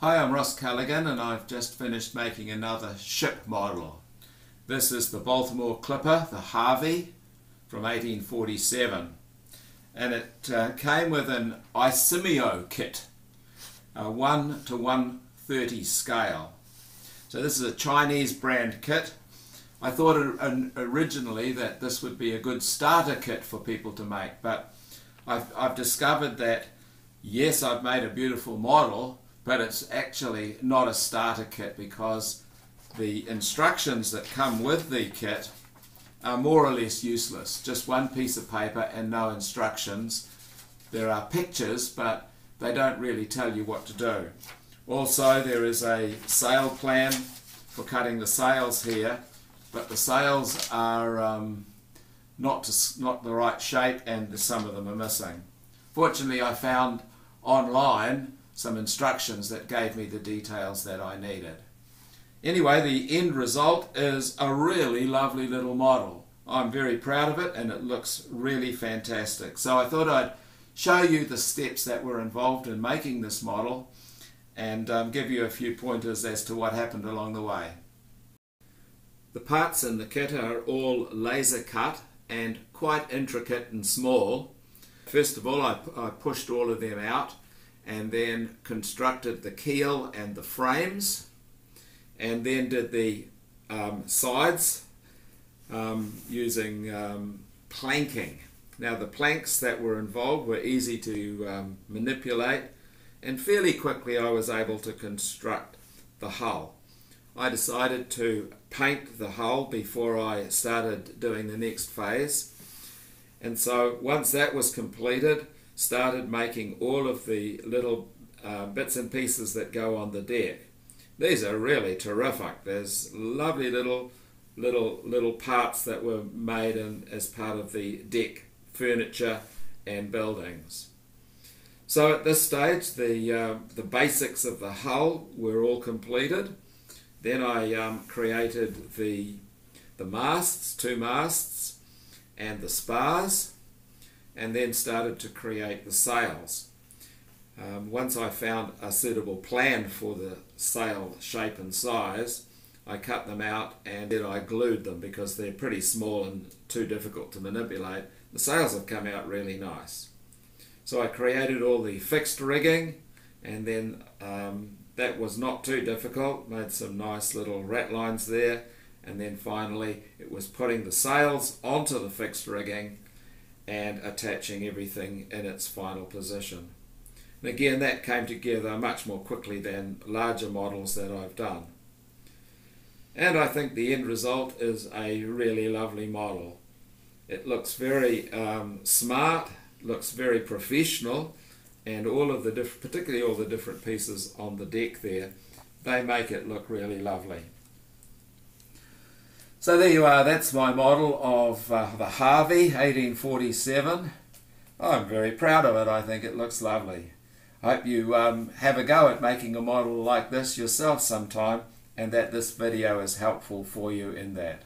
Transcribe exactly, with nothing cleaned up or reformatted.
Hi, I'm Ross Callaghan and I've just finished making another ship model. This is the Baltimore Clipper, the Harvey, from eighteen forty-seven, and it uh, came with an Aissimio kit, a one to one thirty scale. So this is a Chinese brand kit. I thought originally that this would be a good starter kit for people to make, but I've, I've discovered that yes, I've made a beautiful model, but it's actually not a starter kit because the instructions that come with the kit are more or less useless. Just one piece of paper and no instructions. There are pictures, but they don't really tell you what to do. Also, there is a sail plan for cutting the sails here, but the sails are um, not, to, not the right shape and some of them are missing. Fortunately, I found online some instructions that gave me the details that I needed. Anyway, the end result is a really lovely little model. I'm very proud of it and it looks really fantastic. So I thought I'd show you the steps that were involved in making this model and um, give you a few pointers as to what happened along the way. The parts in the kit are all laser cut and quite intricate and small. First of all, I, I pushed all of them out and then constructed the keel and the frames, and then did the um, sides um, using um, planking. Now the planks that were involved were easy to um, manipulate, and fairly quickly I was able to construct the hull. I decided to paint the hull before I started doing the next phase, and so once that was completed, started making all of the little uh, bits and pieces that go on the deck. These are really terrific. There's lovely little little little parts that were made in, as part of the deck furniture and buildings. So at this stage the, uh, the basics of the hull were all completed. Then I um, created the, the masts, two masts and the spars, and then started to create the sails. Um, once I found a suitable plan for the sail shape and size, I cut them out and then I glued them because they're pretty small and too difficult to manipulate. The sails have come out really nice. So I created all the fixed rigging, and then um, that was not too difficult, made some nice little ratlines there, and then finally it was putting the sails onto the fixed rigging and attaching everything in its final position. And again, that came together much more quickly than larger models that I've done. And I think the end result is a really lovely model. It looks very um, smart, looks very professional, and all of the diff particularly all the different pieces on the deck there, they make it look really lovely. So there you are, that's my model of uh, the Harvey, eighteen forty-seven. I'm very proud of it, I think it looks lovely. I hope you um, have a go at making a model like this yourself sometime, and that this video is helpful for you in that.